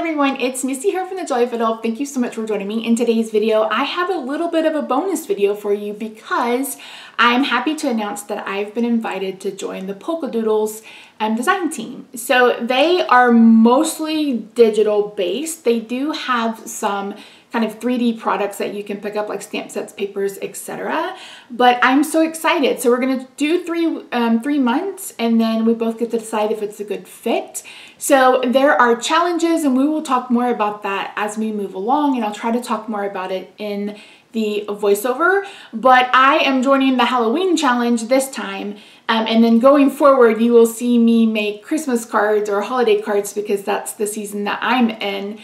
everyone, it's Misty here from TheJollyFatElf. Thank you so much for joining me. In today's video, I have a little bit of a bonus video for you because I'm happy to announce that I've been invited to join the Polkadoodles design team. So they are mostly digital based. They do have some kind of 3D products that you can pick up, like stamp sets, papers, etc. But I'm so excited. So we're gonna do three months, and then we both get to decide if it's a good fit. So there are challenges, and we will talk more about that as we move along, and I'll try to talk more about it in the voiceover. But I am joining the Halloween challenge this time, and then going forward, you will see me make Christmas cards or holiday cards because that's the season that I'm in.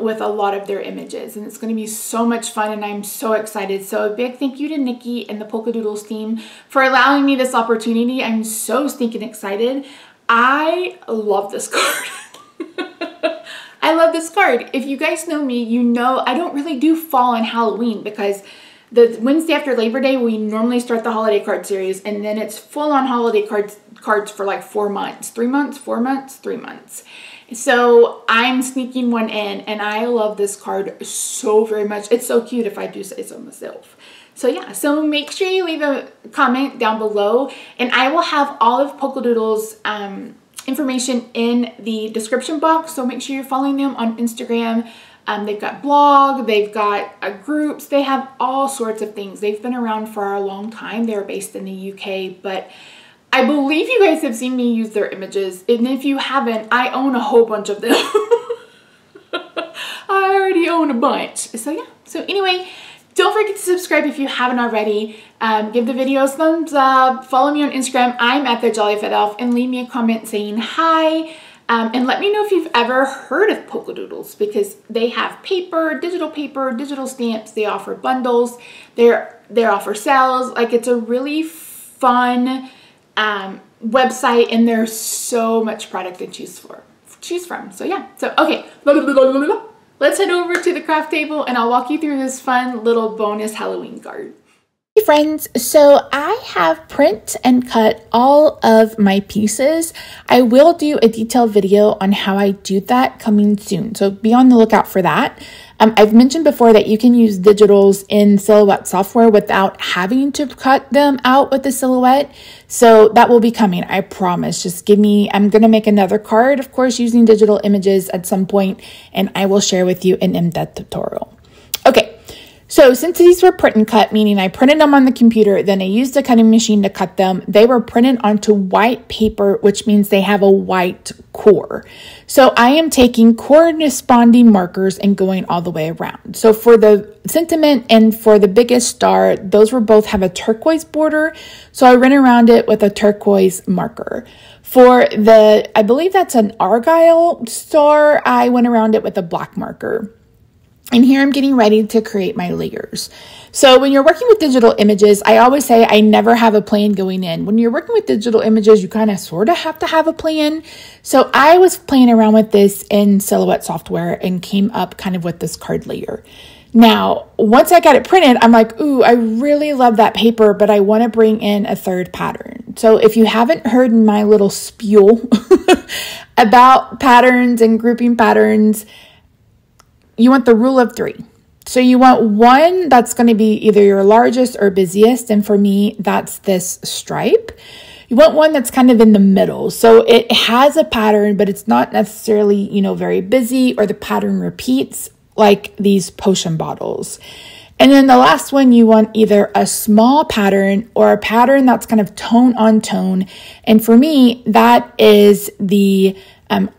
With a lot of their images, and it's going to be so much fun, and I'm so excited. So a big thank you to Nikki and the Polkadoodles team for allowing me this opportunity. I'm so stinking excited. I love this card. I love this card. If you guys know me, you know I don't really do fall and Halloween because the Wednesday after Labor Day, we normally start the holiday card series, and then it's full on holiday cards for like 4 months, 3 months, 4 months, 3 months. So I'm sneaking one in, and I love this card so very much. It's so cute, if I do say so myself. So yeah, so make sure you leave a comment down below, and I will have all of Polkadoodles information in the description box. So make sure you're following them on Instagram. They've got blog, they've got groups, they have all sorts of things. They've been around for a long time. They're based in the UK, but I believe you guys have seen me use their images, and if you haven't, I own a whole bunch of them. I already own a bunch. So yeah, so anyway, don't forget to subscribe if you haven't already. Give the video a thumbs up, follow me on Instagram, I'm at TheJollyFatElf, and leave me a comment saying hi. And let me know if you've ever heard of Polkadoodles because they have paper, digital stamps, they offer bundles, they offer sales. Like, it's a really fun website, and there's so much product to choose from. So yeah, so okay, let's head over to the craft table, and I'll walk you through this fun little bonus Halloween card. Hey friends, so I have print and cut all of my pieces. I will do a detailed video on how I do that coming soon, so be on the lookout for that. I've mentioned before that you can use digitals in Silhouette software without having to cut them out with the Silhouette, so that will be coming, I promise. Just give me, I'm going to make another card, of course, using digital images at some point, and I will share with you an in-depth tutorial. Okay. So since these were print and cut, meaning I printed them on the computer, then I used a cutting machine to cut them, they were printed onto white paper, which means they have a white core. So I am taking corresponding markers and going all the way around. So for the sentiment and for the biggest star, those were both have a turquoise border. So I ran around it with a turquoise marker. For the, I believe that's an Argyle star, I went around it with a black marker. And here I'm getting ready to create my layers. So when you're working with digital images, I always say I never have a plan going in. When you're working with digital images, you kind of sort of have to have a plan. So I was playing around with this in Silhouette software and came up kind of with this card layer. Now, once I got it printed, I'm like, ooh, I really love that paper, but I want to bring in a third pattern. So if you haven't heard my little spiel about patterns and grouping patterns, you want the rule of three. So you want one that's going to be either your largest or busiest. And for me, that's this stripe. You want one that's kind of in the middle. So it has a pattern, but it's not necessarily, you know, very busy, or the pattern repeats like these potion bottles. And then the last one, you want either a small pattern or a pattern that's kind of tone on tone. And for me, that is the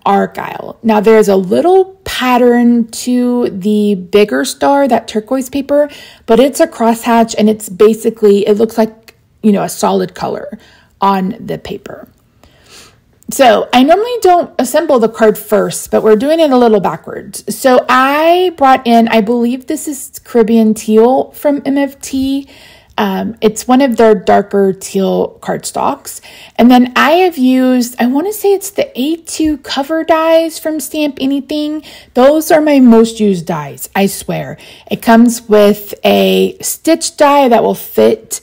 Argyle. Now there's a little pattern to the bigger star, that turquoise paper, but it's a crosshatch, and it's basically, it looks like, you know, a solid color on the paper. So I normally don't assemble the card first, but we're doing it a little backwards. So I brought in, I believe this is Caribbean Teal from MFT. It's one of their darker teal cardstocks. And then I have used, I want to say it's the A2 cover dies from Stamp Anything. Those are my most used dies, I swear. It comes with a stitch die that will fit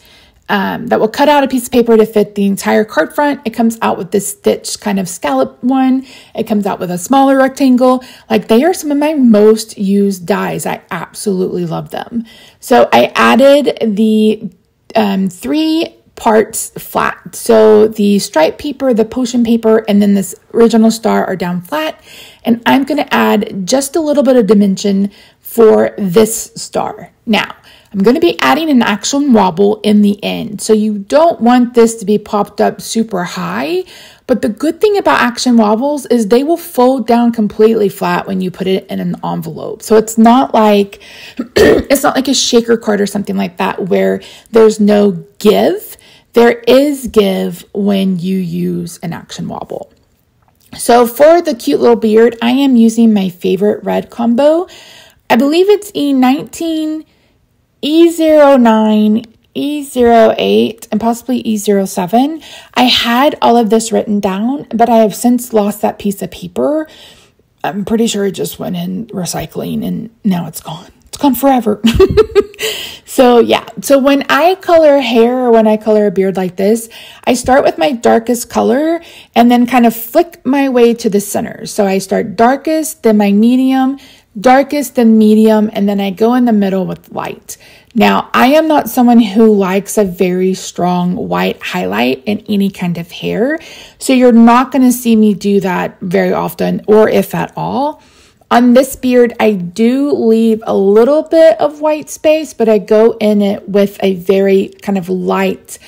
that will cut out a piece of paper to fit the entire card front. It comes out with this stitched kind of scallop one. It comes out with a smaller rectangle. Like, they are some of my most used dies. I absolutely love them. So I added the 3 parts flat. So the striped paper, the potion paper, and then this original star are down flat. And I'm going to add just a little bit of dimension for this star. Now, I'm going to be adding an actual wobble in the end. So you don't want this to be popped up super high, but the good thing about action wobbles is they will fold down completely flat when you put it in an envelope. So it's not like it's not like a shaker card or something like that where there's no give. There is give when you use an action wobble. So for the cute little beard, I am using my favorite red combo. I believe it's E19, E09, E08, and possibly E07. I had all of this written down, but I have since lost that piece of paper. I'm pretty sure it just went in recycling and now it's gone. It's gone forever. So yeah, so when I color hair or when I color a beard like this, I start with my darkest color and then kind of flick my way to the center. So I start darkest, then my medium, darkest, then medium, and then I go in the middle with light. Now, I am not someone who likes a very strong white highlight in any kind of hair, so you're not going to see me do that very often, or if at all. On this beard, I do leave a little bit of white space, but I go in it with a very kind of light,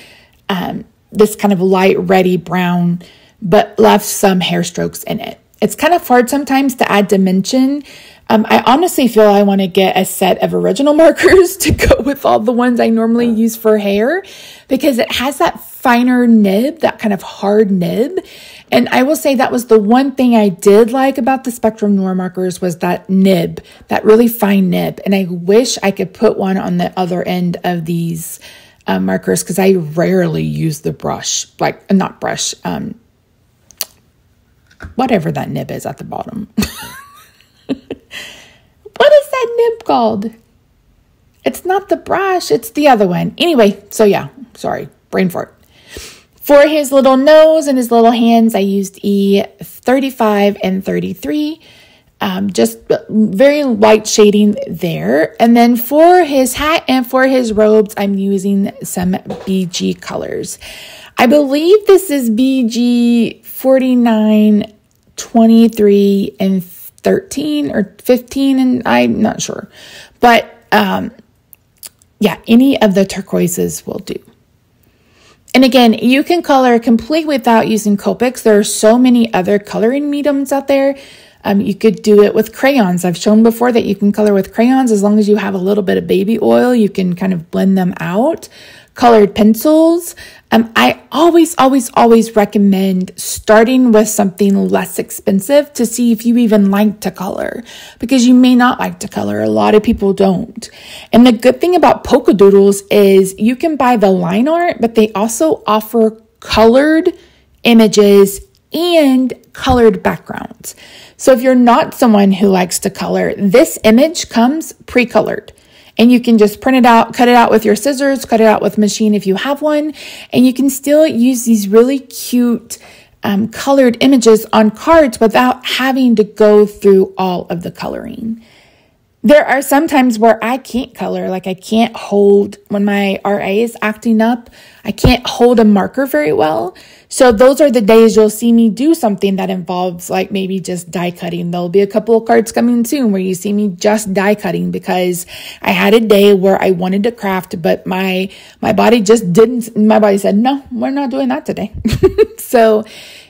this kind of light reddy brown, but left some hair strokes in it. It's kind of hard sometimes to add dimension. I honestly feel I want to get a set of original markers to go with all the ones I normally use for hair because it has that finer nib, that kind of hard nib. And I will say that was the one thing I did like about the Spectrum Noir markers was that nib, that really fine nib. And I wish I could put one on the other end of these markers because I rarely use the brush, like not brush, whatever that nib is at the bottom. What is that nib called? It's not the brush, it's the other one. Anyway, so yeah, sorry, brain fart. For his little nose and his little hands, I used E35 and 33. Just very light shading there. And then for his hat and for his robes, I'm using some BG colors. I believe this is BG 49, 23, and 13 or 15, and I'm not sure. But yeah, any of the turquoises will do. And again, you can color complete without using Copics. There are so many other coloring mediums out there. You could do it with crayons. I've shown before that you can color with crayons. As long as you have a little bit of baby oil, you can kind of blend them out. Colored pencils. I always recommend starting with something less expensive to see if you even like to color, because you may not like to color. A lot of people don't. And the good thing about Polkadoodles is you can buy the line art, but they also offer colored images and colored backgrounds. So if you're not someone who likes to color, this image comes pre-colored. And you can just print it out, cut it out with your scissors, cut it out with machine if you have one. And you can still use these really cute colored images on cards without having to go through all of the coloring. There are some times where I can't color, like I can't hold, when my RA is acting up, I can't hold a marker very well. So those are the days you'll see me do something that involves like maybe just die cutting. There'll be a couple of cards coming soon where you see me just die cutting because I had a day where I wanted to craft, but my body just didn't, my body said, no, we're not doing that today. So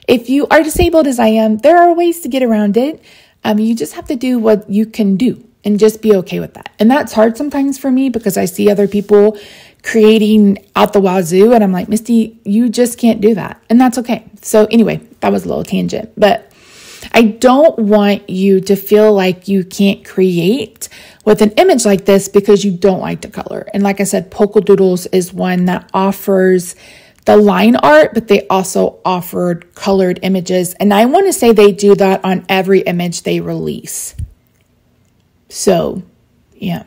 if you are disabled as I am, there are ways to get around it. You just have to do what you can do. And just be okay with that. And that's hard sometimes for me because I see other people creating out the wazoo. And I'm like, Misty, you just can't do that. And that's okay. So anyway, that was a little tangent. But I don't want you to feel like you can't create with an image like this because you don't like the color. And like I said, Polkadoodles is one that offers the line art, but they also offered colored images. And I want to say they do that on every image they release. So, yeah.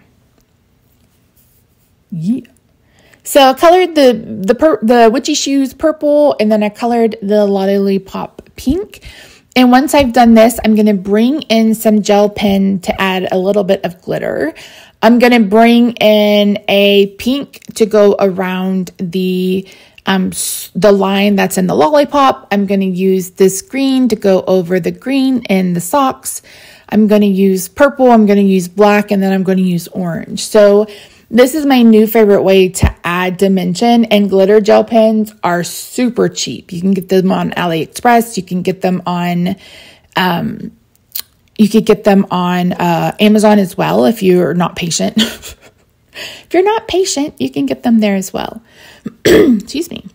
So I colored the witchy shoes purple, and then I colored the lollipop pink. And once I've done this, I'm going to bring in some gel pen to add a little bit of glitter. I'm going to bring in a pink to go around the line that's in the lollipop. I'm going to use this green to go over the green in the socks. I'm going to use purple, I'm going to use black, and then I'm going to use orange. So this is my new favorite way to add dimension, and glitter gel pens are super cheap. You can get them on AliExpress. You can get them on, Amazon as well if you're not patient. If you're not patient, you can get them there as well. Excuse me.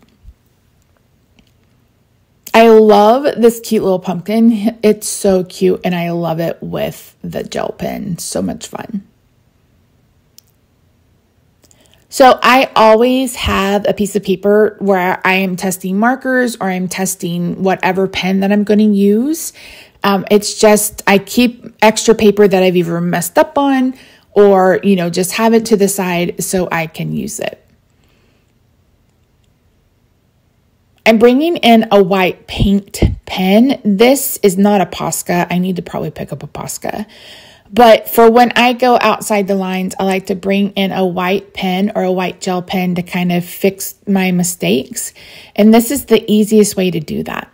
I love this cute little pumpkin. It's so cute, and I love it with the gel pen. So much fun. So I always have a piece of paper where I am testing markers or I'm testing whatever pen that I'm going to use. It's just I keep extra paper that I've either messed up on or, you know, just have it to the side so I can use it. I'm bringing in a white paint pen. This is not a Posca. I need to probably pick up a Posca. But for when I go outside the lines, I like to bring in a white pen or a white gel pen to kind of fix my mistakes. And this is the easiest way to do that,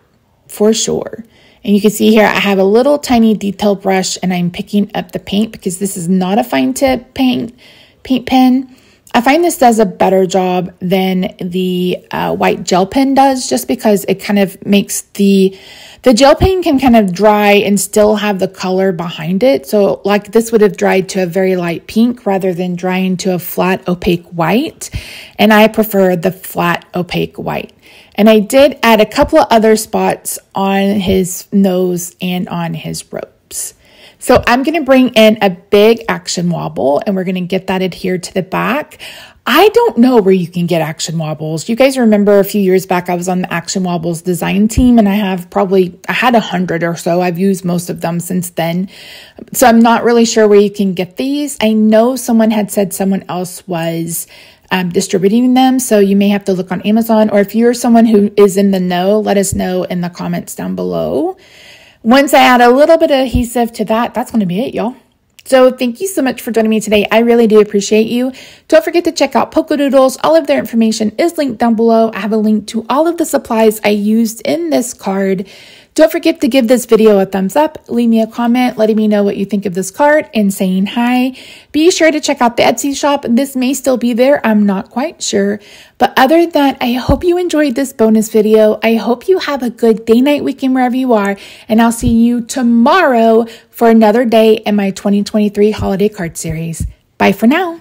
for sure. And you can see here, I have a little tiny detail brush and I'm picking up the paint because this is not a fine tip paint pen. I find this does a better job than the white gel pen does, just because it kind of makes the gel pen can kind of dry and still have the color behind it. So like this would have dried to a very light pink rather than drying to a flat opaque white. And I prefer the flat opaque white. And I did add a couple of other spots on his nose and on his ropes. So I'm going to bring in a big action wobble, and we're going to get that adhered to the back. I don't know where you can get action wobbles. You guys remember a few years back, I was on the action wobbles design team, and I had 100 or so. I've used most of them since then. So I'm not really sure where you can get these. I know someone had said someone else was distributing them. So you may have to look on Amazon, or if you're someone who is in the know, let us know in the comments down below. Once I add a little bit of adhesive to that, that's going to be it, y'all. So thank you so much for joining me today. I really do appreciate you. Don't forget to check out Polkadoodles. All of their information is linked down below. I have a link to all of the supplies I used in this card. Don't forget to give this video a thumbs up. Leave me a comment letting me know what you think of this card and saying hi. Be sure to check out the Etsy shop. This may still be there. I'm not quite sure. But other than that, I hope you enjoyed this bonus video. I hope you have a good day, night, weekend, wherever you are. And I'll see you tomorrow for another day in my 2023 holiday card series. Bye for now.